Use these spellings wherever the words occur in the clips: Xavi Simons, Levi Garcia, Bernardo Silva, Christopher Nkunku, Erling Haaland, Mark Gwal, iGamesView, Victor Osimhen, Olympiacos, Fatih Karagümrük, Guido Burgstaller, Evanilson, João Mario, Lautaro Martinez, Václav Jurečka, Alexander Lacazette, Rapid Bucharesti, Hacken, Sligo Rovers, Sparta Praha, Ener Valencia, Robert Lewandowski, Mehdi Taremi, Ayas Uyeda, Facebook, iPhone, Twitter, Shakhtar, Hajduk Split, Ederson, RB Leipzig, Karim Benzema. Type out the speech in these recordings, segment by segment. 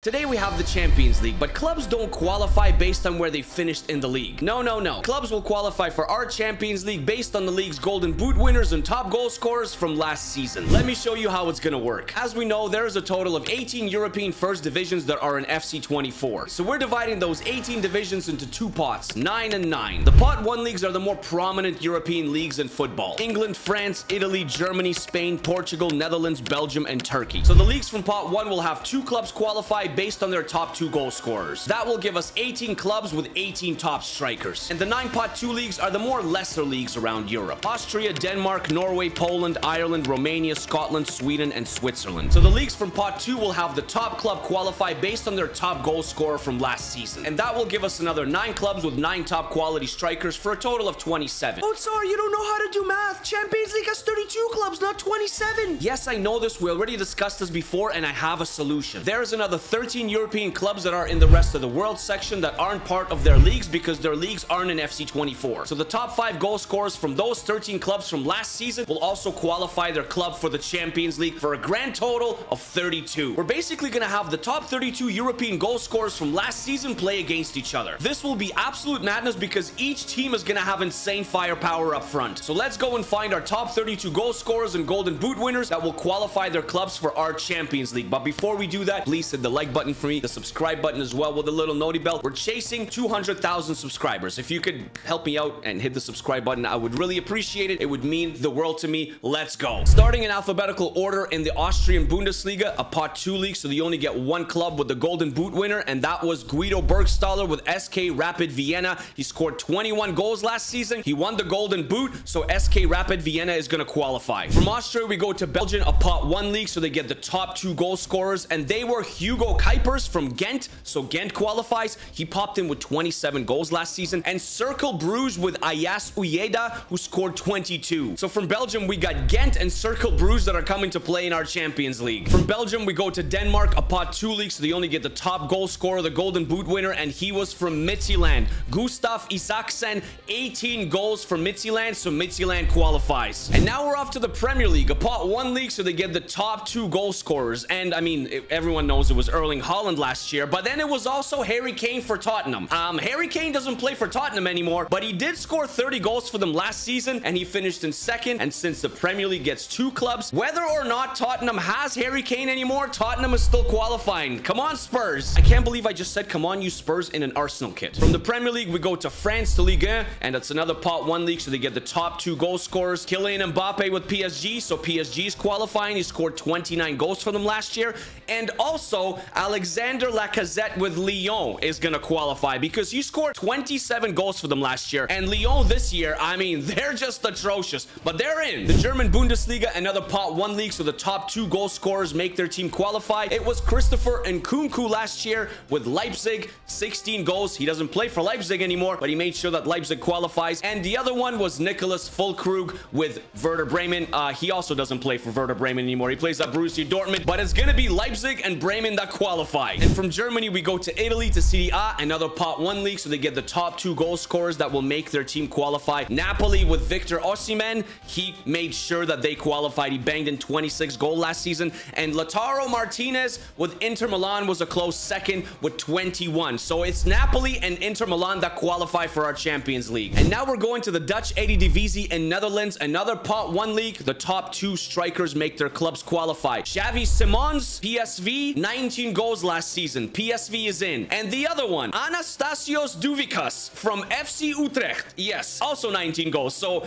Today we have the Champions League, but clubs don't qualify based on where they finished in the league. No. Clubs will qualify for our Champions League based on the league's golden boot winners and top goal scorers from last season. Let me show you how it's gonna work. As we know, there is a total of 18 European first divisions that are in FC 24. So we're dividing those 18 divisions into two pots, 9 and 9. The pot 1 leagues are the more prominent European leagues in football. England, France, Italy, Germany, Spain, Portugal, Netherlands, Belgium, and Turkey. So the leagues from pot 1 will have 2 clubs qualify based on their top 2 goal scorers. That will give us 18 clubs with 18 top strikers. And the 9 pot 2 leagues are the more lesser leagues around Europe. Austria, Denmark, Norway, Poland, Ireland, Romania, Scotland, Sweden, and Switzerland. So the leagues from pot 2 will have the top club qualify based on their top goal scorer from last season. And that will give us another 9 clubs with 9 top quality strikers for a total of 27. Oh, sorry, you don't know how to do math. Champions League has 32 clubs, not 27. Yes, I know this. We already discussed this before, and I have a solution. There is another 13 European clubs that are in the rest of the world section that aren't part of their leagues because their leagues aren't in FC 24. So the top 5 goal scorers from those 13 clubs from last season will also qualify their club for the Champions League for a grand total of 32. We're basically going to have the top 32 European goal scorers from last season play against each other. This will be absolute madness because each team is going to have insane firepower up front. So let's go and find our top 32 goal scorers and golden boot winners that will qualify their clubs for our Champions League. But before we do that, please hit the like button for me, the subscribe button as well, with a little noti bell. We're chasing 200,000 subscribers. If you could help me out and hit the subscribe button, I would really appreciate it. It would mean the world to me. Let's go. Starting in alphabetical order in the Austrian Bundesliga, a pot 2 league, so they only get 1 club with the golden boot winner, and that was Guido Burgstaller with SK Rapid Vienna. He scored 21 goals last season. He won the golden boot, so SK Rapid Vienna is going to qualify. From Austria, we go to Belgium, a pot 1 league, so they get the top 2 goal scorers, and they were Hugo Kuipers from Ghent, so Ghent qualifies. He popped in with 27 goals last season. And Cercle Bruges with Ayas Uyeda, who scored 22. So from Belgium, we got Ghent and Cercle Bruges that are coming to play in our Champions League. From Belgium, we go to Denmark, a pot 2 league, so they only get the top goal scorer, the golden boot winner, and he was from Midtjylland. Gustav Isaksen, 18 goals for Midtjylland, so Midtjylland qualifies. And now we're off to the Premier League, a pot 1 league, so they get the top 2 goal scorers. And I mean, everyone knows it was Erling Haaland last year, but then it was also Harry Kane for Tottenham. Harry Kane doesn't play for Tottenham anymore, but he did score 30 goals for them last season, and he finished in 2nd. And since the Premier League gets 2 clubs, whether or not Tottenham has Harry Kane anymore, Tottenham is still qualifying. Come on, Spurs. I can't believe I just said, come on, you Spurs, in an Arsenal kit. From the Premier League, we go to France, to Ligue 1, and that's another pot 1 league, so they get the top 2 goal scorers. Kylian Mbappe with PSG, so PSG is qualifying. He scored 29 goals for them last year. And also, Alexander Lacazette with Lyon is going to qualify because he scored 27 goals for them last year. And Lyon this year, I mean, they're just atrocious, but they're in. The German Bundesliga, another pot 1 league, so the top 2 goal scorers make their team qualify. It was Christopher Nkunku last year with Leipzig, 16 goals. He doesn't play for Leipzig anymore, but he made sure that Leipzig qualifies. And the other one was Nicholas Füllkrug with Werder Bremen. He also doesn't play for Werder Bremen anymore. He plays at Borussia Dortmund, but it's going to be Leipzig and Bremen that qualify. And from Germany, we go to Italy, to Serie A, another pot 1 league, so they get the top 2 goal scorers that will make their team qualify. Napoli with Victor Osimhen, he made sure that they qualified. He banged in 26 goals last season. And Lautaro Martinez with Inter Milan was a close 2nd with 21. So it's Napoli and Inter Milan that qualify for our Champions League. And now we're going to the Dutch Eredivisie in Netherlands, another pot 1 league. The top 2 strikers make their clubs qualify. Xavi Simons, PSV, 19 goals last season. PSV is in. And the other one, Anastasios Duvikas from FC Utrecht. Yes, also 19 goals. So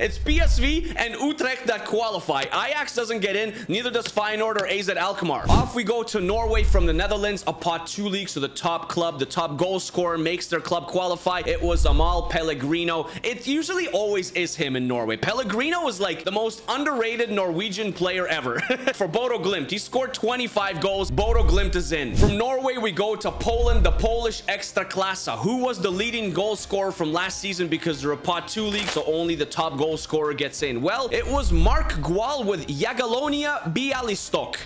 it's PSV and Utrecht that qualify. Ajax doesn't get in. Neither does Feyenoord or AZ Alkmaar. Off we go to Norway from the Netherlands, a pot 2 league. So the top club, the top goal scorer makes their club qualify. It was Amal Pellegrino. It usually always is him in Norway. Pellegrino is like the most underrated Norwegian player ever. For Bodø Glimt, he scored 25 goals. Bodø Glimt is in. From Norway, we go to Poland, the Polish Ekstraklasa, who was the leading goal scorer from last season because they're a pot 2 league, so only the top goal scorer gets in. Well, it was Mark Gwal with Jagiellonia Białystok.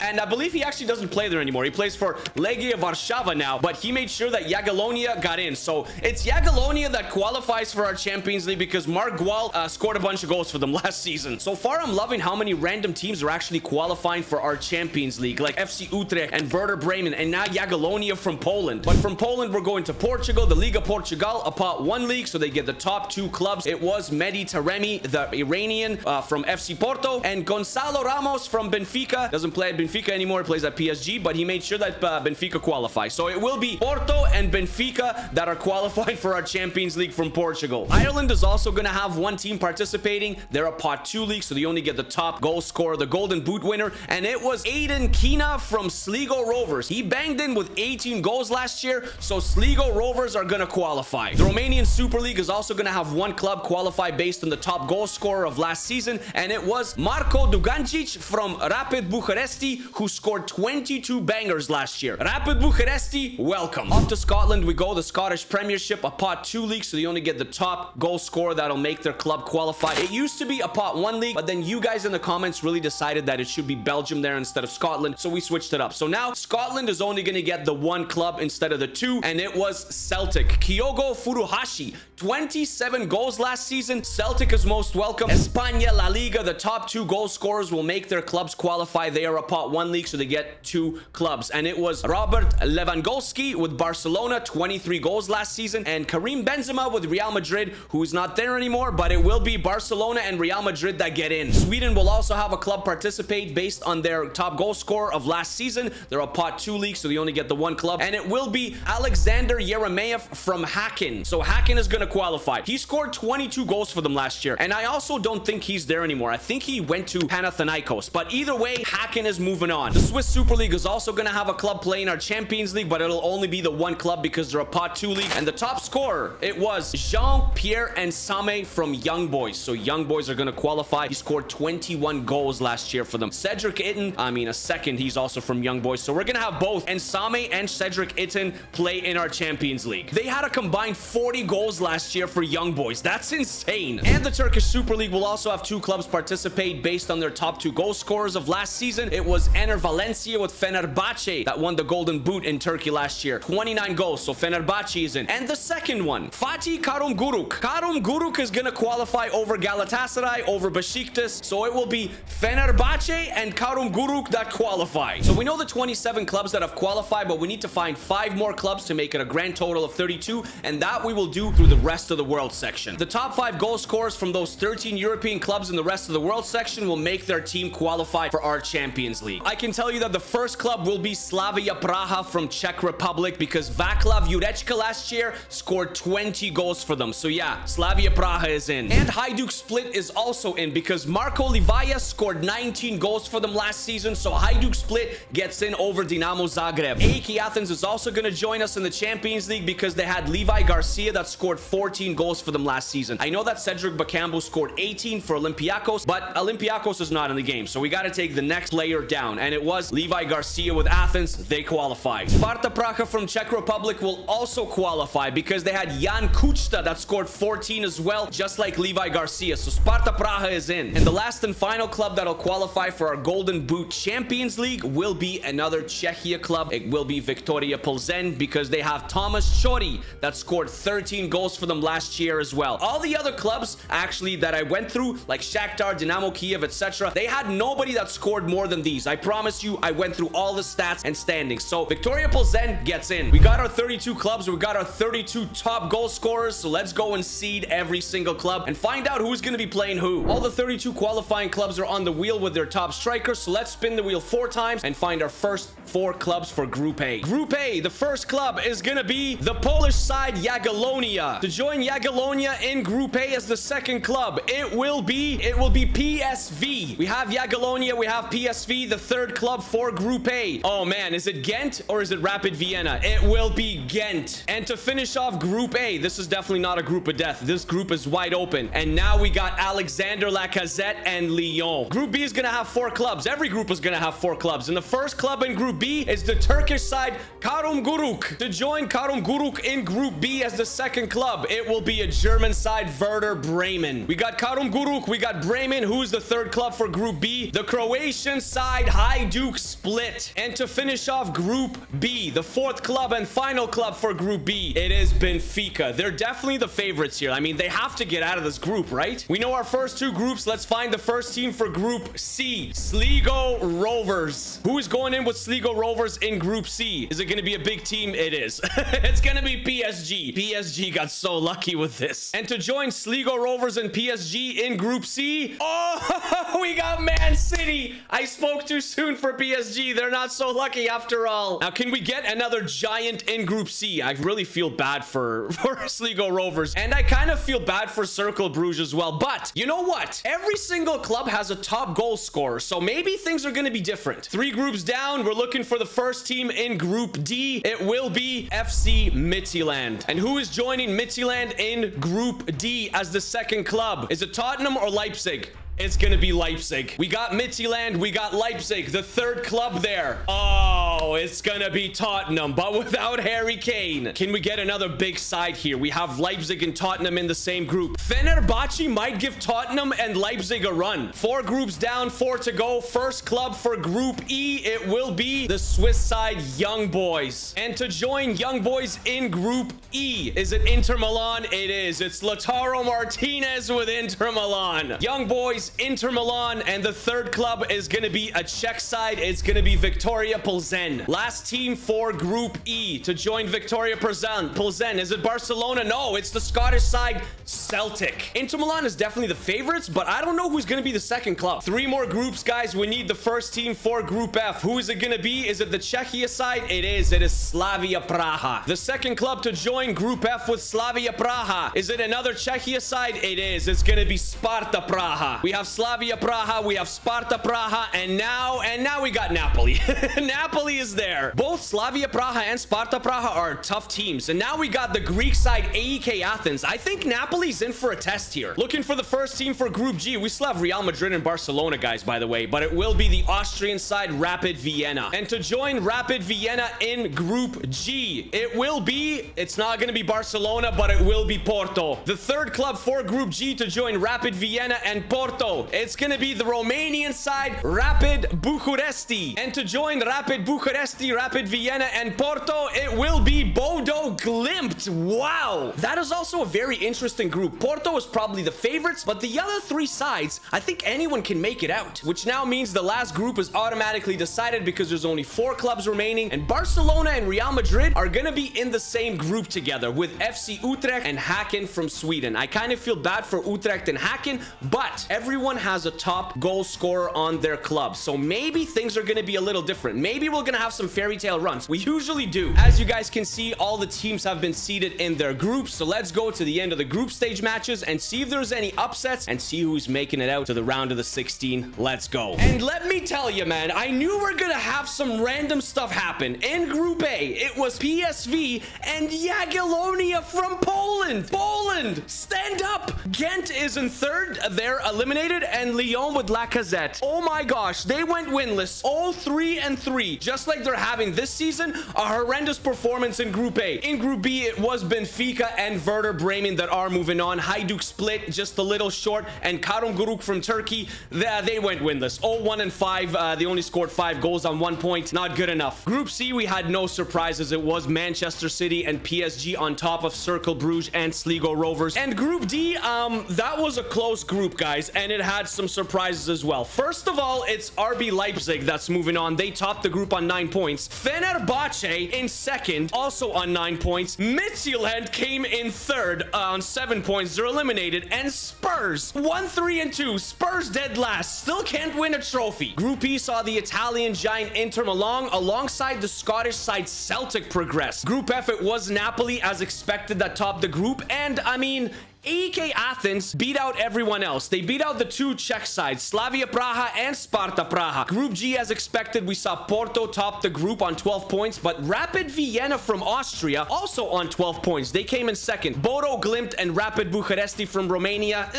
And I believe he actually doesn't play there anymore. He plays for Legia Warszawa now, but he made sure that Jagiellonia got in. So it's Jagiellonia that qualifies for our Champions League because Mark Gwal scored a bunch of goals for them last season. So far, I'm loving how many random teams are actually qualifying for our Champions League, like FC Utrecht, Utrecht and Werder Bremen, and now Jagiellonia from Poland. But from Poland, we're going to Portugal, the Liga Portugal, a pot one league, so they get the top two clubs. It was Mehdi Taremi, the Iranian from FC Porto, and Gonzalo Ramos from Benfica. Doesn't play at Benfica anymore, plays at PSG, but he made sure that Benfica qualify. So it will be Porto and Benfica that are qualified for our Champions League from Portugal. Ireland is also going to have one team participating. They're a pot two league, so they only get the top goal scorer, the golden boot winner, and it was Aidan Kina from Sligo Rovers. He banged in with 18 goals last year, so Sligo Rovers are going to qualify. The Romanian Super League is also going to have one club qualify based on the top goal scorer of last season, and it was Marko Dugancic from Rapid Bucharesti, who scored 22 bangers last year. Rapid Bucharesti, welcome. Off to Scotland we go, the Scottish Premiership, a pot 2 league, so they only get the top goal scorer that'll make their club qualify. It used to be a pot 1 league, but then you guys in the comments really decided that it should be Belgium there instead of Scotland, so we switched it up. So now Scotland is only going to get the one club instead of the two, and it was Celtic. Kyogo Furuhashi, 27 goals last season. Celtic is most welcome. España La Liga, the top two goal scorers will make their clubs qualify. They are a pot 1 league, so they get two clubs, and it was Robert Lewandowski with Barcelona, 23 goals last season, and Karim Benzema with Real Madrid, who is not there anymore, but it will be Barcelona and Real Madrid that get in. Sweden will also have a club participate based on their top goal scorer of last season. They're a pot 2 league, so they only get the one club, and it will be Alexander Yeremeyev from Hacken. So Hacken is going to qualify. He scored 22 goals for them last year, and I also don't think he's there anymore. I think he went to Panathinaikos, but either way, Hacken is moving on. The Swiss Super League is also going to have a club playing our Champions League, but it'll only be the one club because they're a pot 2 league, and the top scorer, it was Jean-Pierre Nsame from Young Boys. So Young Boys are going to qualify. He scored 21 goals last year for them. Cedric Itten, he's also from Young Boys, so we're going to have both Nsame and Cedric Itten play in our Champions League. They had a combined 40 goals last year for Young Boys. That's insane. And the Turkish Super League will also have two clubs participate based on their top two goal scorers of last season. It was Ener Valencia with Fenerbahce that won the golden boot in Turkey last year. 29 goals, so Fenerbahce is in. And the second one, Fatih Karagümrük. Karagümrük is going to qualify over Galatasaray, over Besiktas, so it will be Fenerbahce and Karagümrük that qualify. So we know the 27 clubs that have qualified, but we need to find 5 more clubs to make it a grand total of 32, and that we will do through the rest of the world section. The top 5 goal scorers from those 13 European clubs in the rest of the world section will make their team qualify for our Champions League. I can tell you that the first club will be Slavia Praha from Czech Republic, because Václav Jurečka last year scored 20 goals for them. So yeah, Slavia Praha is in. And Hajduk Split is also in, because Marko Livaja scored 19 goals for them last season, so Hajduk Split gets in over Dinamo Zagreb. AEK Athens is also going to join us in the Champions League because they had Levi Garcia that scored 14 goals for them last season. I know that Cedric Bakambu scored 18 for Olympiacos, but Olympiacos is not in the game, so we got to take the next player down, and it was Levi Garcia with Athens. They qualified. Sparta Praha from Czech Republic will also qualify because they had Jan Kuchta that scored 14 as well, just like Levi Garcia, so Sparta Praha is in. And the last and final club that'll qualify for our Golden Boot Champions League will be another Czechia club. It will be Viktoria Plzen because they have Thomas Chori that scored 13 goals for them last year as well. All the other clubs actually that I went through, like Shakhtar, Dynamo Kiev, etc., they had nobody that scored more than these. I promise you, I went through all the stats and standings. So Viktoria Plzen gets in. We got our 32 clubs. We got our 32 top goal scorers. So let's go and seed every single club and find out who's going to be playing who. All the 32 qualifying clubs are on the wheel with their top strikers. So let's spin the wheel 4 times and find our first 4 clubs for Group A. Group A, the first club is going to be the Polish side, Jagiellonia. To join Jagiellonia in Group A as the second club, it will be PSV. We have Jagiellonia, we have PSV, the third club for Group A. Oh man, is it Ghent or is it Rapid Vienna? It will be Ghent. And to finish off Group A, this is definitely not a group of death. This group is wide open. And now we got Alexander Lacazette and Lyon. Group B is going to have 4 clubs. Every group is going to have 4 clubs. And the first club in Group B is the Turkish side, Karagümrük. To join Karagümrük in Group B as the second club, it will be a German side, Werder Bremen. We got Karagümrük, we got Bremen, who's the third club for Group B. The Croatian side, Hajduk Split. And to finish off Group B, the fourth club and final club for Group B, it is Benfica. They're definitely the favorites here. I mean, they have to get out of this group, right? We know our first 2 groups. Let's find the first team for Group C, Sligo Rovers. Who is going in with Sligo Rovers in Group C. Is it going to be a big team? It is. It's going to be PSG. PSG got so lucky with this. And to join Sligo Rovers and PSG in Group C, oh, we got Man City. I spoke too soon for PSG. They're not so lucky after all. Now, can we get another giant in Group C? I really feel bad for Sligo Rovers. And I kind of feel bad for Cercle Bruges as well. But you know what? Every single club has a top goal scorer. So maybe things are going to be different. 3 groups down. We're looking for the first team in Group D. It will be FC Midtjylland. And who is joining Midtjylland in Group D as the second club? Is it Tottenham or Leipzig? It's gonna be Leipzig. We got Midtjylland, we got Leipzig, the third club there. Oh, it's gonna be Tottenham, but without Harry Kane. Can we get another big side here? We have Leipzig and Tottenham in the same group. Fenerbahce might give Tottenham and Leipzig a run. 4 groups down, 4 to go. First club for Group E, it will be the Swiss side, Young Boys. And to join Young Boys in Group E, is it Inter Milan? It is. It's Lautaro Martinez with Inter Milan. Young Boys, Inter Milan, and the third club is going to be a Czech side. It's going to be Viktoria Plzen. Last team for Group E to join Viktoria Plzen. Is it Barcelona? No, it's the Scottish side, Celtic. Inter Milan is definitely the favorites, but I don't know who's going to be the second club. 3 more groups, guys. We need the first team for Group F. Who is it going to be? Is it the Czechia side? It is. It is Slavia Praha. The second club to join Group F with Slavia Praha. Is it another Czechia side? It is. It's going to be Sparta Praha. We have Slavia Praha, we have Sparta Praha, and now we got Napoli. Napoli is there. Both Slavia Praha and Sparta Praha are tough teams. And now we got the Greek side, AEK Athens. I think Napoli's in for a test here. Looking for the first team for Group G. We still have Real Madrid and Barcelona, guys, by the way, but it will be the Austrian side, Rapid Vienna. And to join Rapid Vienna in Group G, it will be, it's not going to be Barcelona, but it will be Porto. The third club for Group G to join Rapid Vienna and Porto. It's going to be the Romanian side, Rapid Bucharesti. And to join Rapid Bucharesti, Rapid Vienna, and Porto, it will be Bodø Glimt. Wow. That is also a very interesting group. Porto is probably the favorites, but the other 3 sides, I think anyone can make it out, which now means the last group is automatically decided because there's only 4 clubs remaining, and Barcelona and Real Madrid are going to be in the same group together with FC Utrecht and Hacken from Sweden. I kind of feel bad for Utrecht and Hacken, but everyone has a top goal scorer on their club. So maybe things are going to be a little different. Maybe we're going to have some fairy tale runs. We usually do. As you guys can see, all the teams have been seeded in their groups. So let's go to the end of the group stage matches and see if there's any upsets and see who's making it out to the round of the 16. Let's go. And let me tell you, man, I knew we're going to have some random stuff happen. In Group A, it was PSV and Jagiellonia from Poland. Poland, stand up. Ghent is in third. They're eliminated. And Lyon with Lacazette. Oh my gosh, they went winless. All 3-3, just like they're having this season. A horrendous performance in Group A. In Group B, it was Benfica and Werder Bremen that are moving on. Hajduk Split just a little short, and Karagümrük from Turkey. They went winless. 0-1-5. They only scored 5 goals on 1 point. Not good enough. Group C, we had no surprises. It was Manchester City and PSG on top of Cercle Bruges and Sligo Rovers. And Group D, that was a close group, guys. And it had some surprises as well. First of all, it's RB Leipzig that's moving on. They topped the group on 9 points. Fenerbahce in second, also on 9 points. Midtjylland came in third on 7 points. They're eliminated. And Spurs, 1-3-2. Spurs dead last. Still can't win a trophy. Group E saw the Italian giant Inter Milan alongside the Scottish side Celtic progress. Group F, it was Napoli, as expected, that topped the group. And, I mean, AEK Athens beat out everyone else. They beat out the 2 Czech sides, Slavia Praha and Sparta Praha. Group G, as expected, we saw Porto top the group on 12 points, but Rapid Vienna from Austria also on 12 points. They came in second. Bodø Glimt and Rapid Bucharesti from Romania.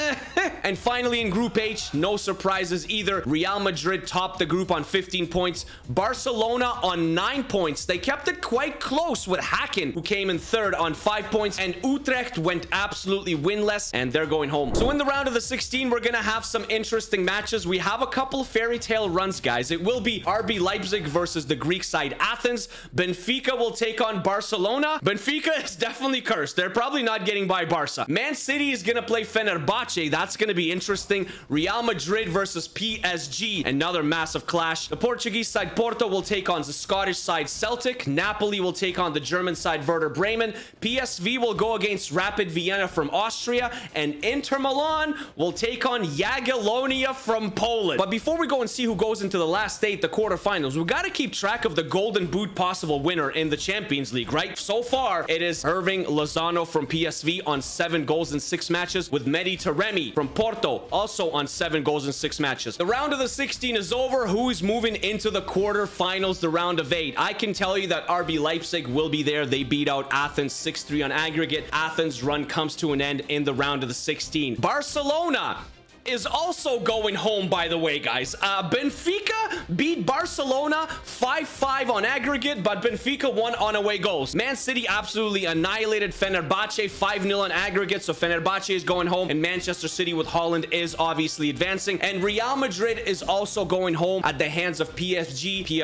And finally in Group H, no surprises either. Real Madrid topped the group on 15 points. Barcelona on 9 points. They kept it quite close with Hacken, who came in third on 5 points, and Utrecht went absolutely winning winless, and they're going home. So in the round of the 16, we're gonna have some interesting matches. We have a couple fairy tale runs, guys. It will be RB Leipzig versus the Greek side Athens. Benfica will take on Barcelona. Benfica is definitely cursed. They're probably not getting by Barca. Man City is gonna play Fenerbahce. That's gonna be interesting. Real Madrid versus PSG, another massive clash. The Portuguese side Porto will take on the Scottish side Celtic. Napoli will take on the German side Werder Bremen. PSV will go against Rapid Vienna from Austria, and Inter Milan will take on Jagiellonia from Poland. But before we go and see who goes into the last eight, the quarterfinals, we gotta keep track of the Golden Boot possible winner in the Champions League, right? So far, it is Erling Lozano from PSV on 7 goals in 6 matches, with Mehdi Taremi from Porto also on 7 goals in 6 matches. The round of the 16 is over. Who is moving into the quarterfinals, the round of 8? I can tell you that RB Leipzig will be there. They beat out Athens 6-3 on aggregate. Athens' run comes to an end in the round of the 16. Barcelona is also going home, by the way, guys. Benfica beat Barcelona 5-5 on aggregate, but Benfica won on away goals. Man City absolutely annihilated Fenerbahce 5-0 on aggregate, so Fenerbahce is going home, and Manchester City with Haaland is obviously advancing, and Real Madrid is also going home at the hands of PSG,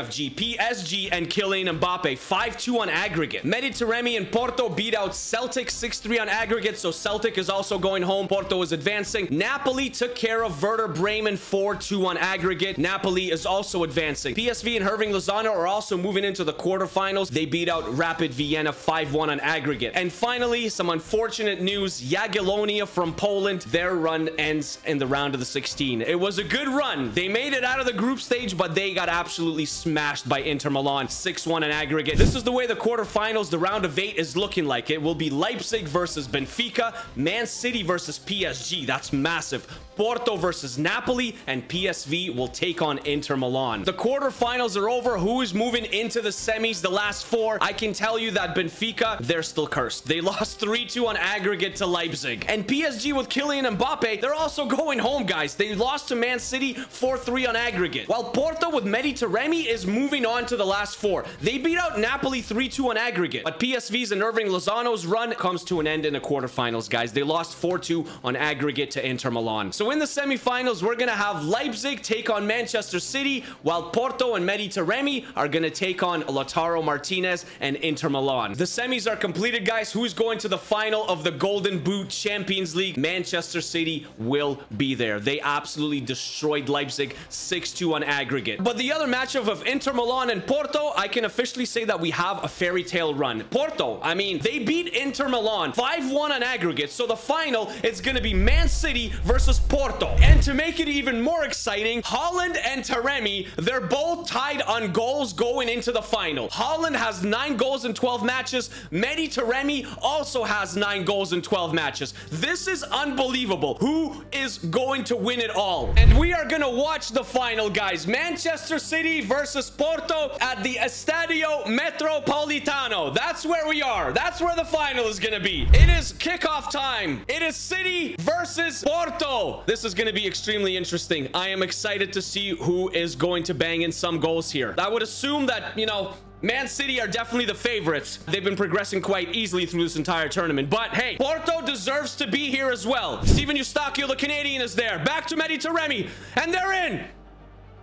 and Kylian Mbappe 5-2 on aggregate. Mehdi Taremi and Porto beat out Celtic 6-3 on aggregate, so Celtic is also going home. Porto is advancing. Napoli took care of Werder Bremen 4-2 on aggregate. Napoli is also advancing. PSV and Erling Lozano are also moving into the quarterfinals. They beat out Rapid Vienna 5-1 on aggregate. And finally, some unfortunate news. Jagiellonia from Poland, their run ends in the round of the 16. It was a good run. They made it out of the group stage, but they got absolutely smashed by Inter Milan 6-1 on aggregate. This is the way the quarterfinals, the round of 8, is looking like. It will be Leipzig versus Benfica, Man City versus PSG. That's massive. Porto versus Napoli, and PSV will take on Inter Milan. The quarterfinals are over. Who is moving into the semis, the last 4? I can tell you that Benfica, they're still cursed. They lost 3-2 on aggregate to Leipzig. And PSG with Kylian Mbappe, they're also going home, guys. They lost to Man City 4-3 on aggregate. While Porto with Mehdi Taremi is moving on to the last 4. They beat out Napoli 3-2 on aggregate. But PSV's and Erling Lozano's run comes to an end in the quarterfinals, guys. They lost 4-2 on aggregate to Inter Milan. So in the semifinals, we're going to have Leipzig take on Manchester City, while Porto and Mehdi Taremi are going to take on Lautaro Martinez and Inter Milan. The semis are completed, guys. Who's going to the final of the Golden Boot Champions League? Manchester City will be there. They absolutely destroyed Leipzig 6-2 on aggregate. But the other matchup of Inter Milan and Porto, I can officially say that we have a fairy tale run. Porto, I mean, they beat Inter Milan 5-1 on aggregate. So the final is going to be Man City versus Porto. And to make it even more exciting, Haaland and Taremi, they're both tied on goals going into the final. Haaland has 9 goals in 12 matches. Mehdi Taremi also has 9 goals in 12 matches. This is unbelievable. Who is going to win it all? And we are going to watch the final, guys. Manchester City versus Porto at the Estadio Metropolitano. That's where we are. That's where the final is going to be. It is kickoff time. It is City versus Porto. This is going to be extremely interesting. I am excited to see who is going to bang in some goals here. I would assume that, you know, Man City are definitely the favorites. They've been progressing quite easily through this entire tournament. But hey, Porto deserves to be here as well. Steven Eustachio, the Canadian, is there. Back to Mehdi Taremi. And they're in.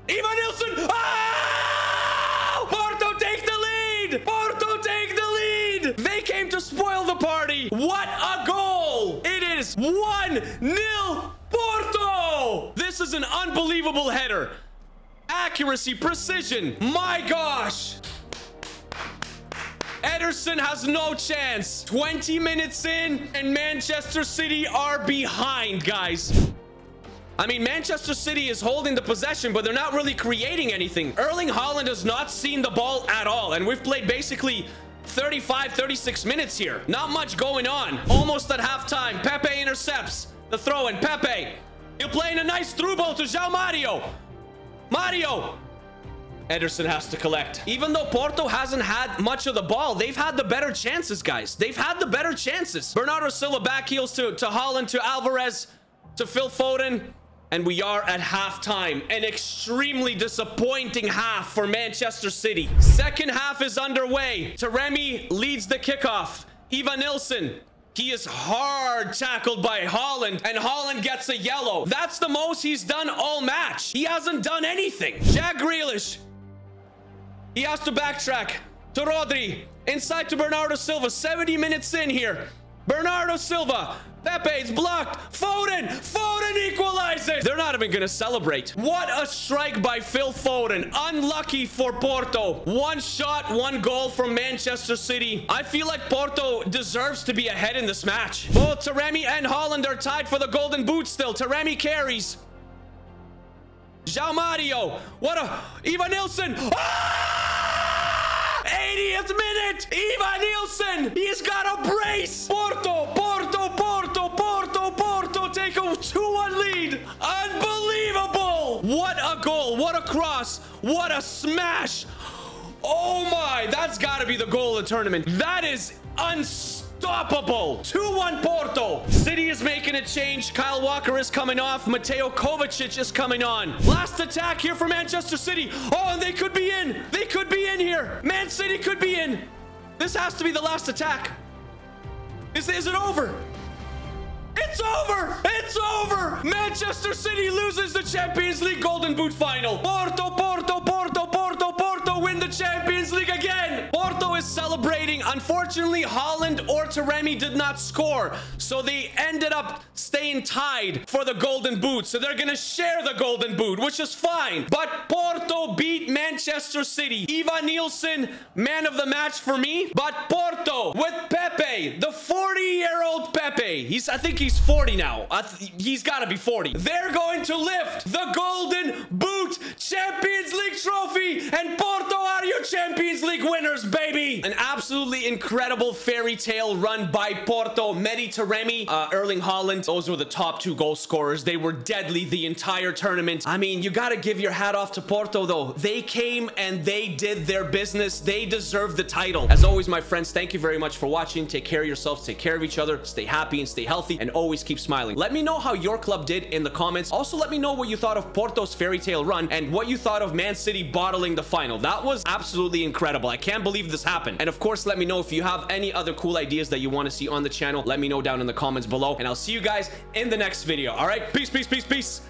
Evanilson. Oh! Porto take the lead. Porto take the lead. They came to spoil the party. What a goal. It is 1-0. Porto! This is an unbelievable header. Accuracy, precision. My gosh. Ederson has no chance. 20 minutes in, and Manchester City are behind, guys. I mean, Manchester City is holding the possession, but they're not really creating anything. Erling Haaland has not seen the ball at all, and we've played basically 35, 36 minutes here. Not much going on. Almost at halftime, Pepe intercepts. The throw in, Pepe. You're playing a nice through ball to João Mario. Mario. Ederson has to collect. Even though Porto hasn't had much of the ball, they've had the better chances, guys. They've had the better chances. Bernardo Silva back heels to Haaland, to Alvarez, to Phil Foden. And we are at halftime. An extremely disappointing half for Manchester City. Second half is underway. Taremi leads the kickoff. Evanilson. He is hard tackled by Haaland, and Haaland gets a yellow. That's the most he's done all match. He hasn't done anything. Jack Grealish. He has to backtrack to Rodri. Inside to Bernardo Silva. 70 minutes in here. Bernardo Silva. Pepe is blocked. Foden. Foden equalizes. They're not even going to celebrate. What a strike by Phil Foden. Unlucky for Porto. One shot, one goal from Manchester City. I feel like Porto deserves to be ahead in this match. Both Taremi and Haaland are tied for the golden boot still. Taremi carries. João Mario. What a... Evanilson. Ah! 80th minute. Evanilson. He's got a brace. Porto take a 2-1 lead. Unbelievable. What a goal. What a cross. What a smash. Oh my. That's got to be the goal of the tournament. That is unstoppable. 2-1 Porto. City is making a change. Kyle Walker is coming off. Mateo Kovacic is coming on. Last attack here for Manchester City. Oh, and they could be in. They could be in here. Man City could be in. This has to be the last attack. Is it over? It's over! It's over! Manchester City loses the Champions League Golden Boot final. Porto win the Champions League again. Porto is celebrating. Unfortunately, Haaland or Taremi did not score, so they ended up staying tied for the Golden Boot. So they're going to share the Golden Boot, which is fine. But Porto beat Manchester City. Evanilson, man of the match for me. But Porto with Pepe, the 40-year-old Pepe. I think he's 40 now. He's got to be 40. They're going to lift the Golden Boot Champions League trophy, and Porto are your Champions League winners, baby. An absolutely incredible fairy tale run by Porto. Mehdi Taremi, Erling Haaland, those were the top two goal scorers. They were deadly the entire tournament. I mean, you got to give your hat off to Porto, though. They came and they did their business. They deserve the title. As always, my friends, thank you very much for watching. Take care of yourselves. Take care of each other. Stay happy and stay healthy, and always keep smiling. Let me know how your club did in the comments. Also, let me know what you thought of Porto's fairy tale run and what you thought of Man City bottling the final. That was absolutely incredible. I can't believe this happened. And of course, let me know if you have any other cool ideas that you want to see on the channel. Let me know down in the comments below, and I'll see you guys in the next video. All right, peace.